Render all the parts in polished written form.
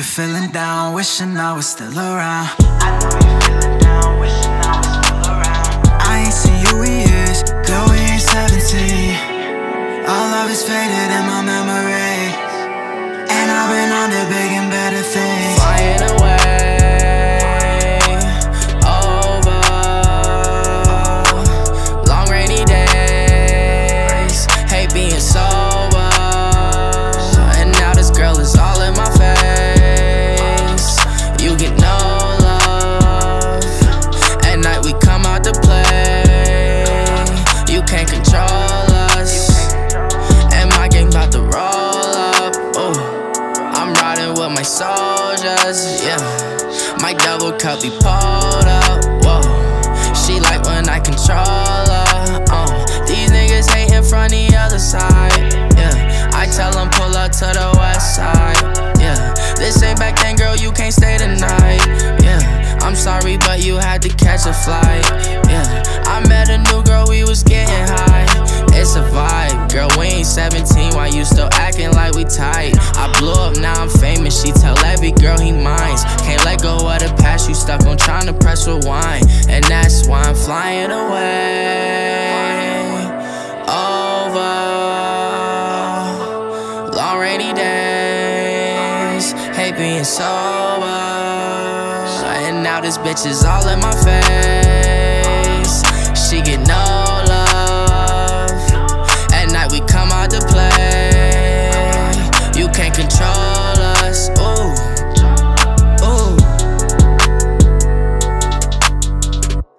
you feeling down, wishing I was still around. I know you feeling down, wishing I was still around. I ain't seen you in years, though we ain't 17. All of it's faded in my memory, and I've been on to big and better things. Flying away. Soldiers, yeah. My double cup be pulled up, whoa. She like when I control her, These niggas hating from the other side, yeah. I tell them pull up to the west side, yeah. This ain't back then, girl, you can't stay tonight, yeah. I'm sorry, but you had to catch a flight, yeah. I met a new girl, we was getting high. It's a vibe, girl, we ain't 17, why you still acting like we tight? I blew up, now I'm famous, she tell every girl he minds. Can't let go of the past, you stuck on trying to press rewind. And that's why I'm flying away. Over long rainy days, hate being sober. And now this bitch is all in my face. She get no love. At night we come out to play. You can't control us. Ooh, ooh.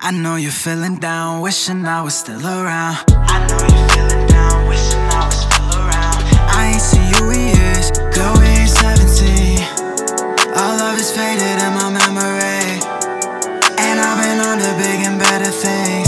I know you're feeling down, wishing I was still around. I know you're feeling down, wishing I was still around. I ain't seen you in years, though we ain't 17. All of it's faded in my memory, and I've been on to big and better things.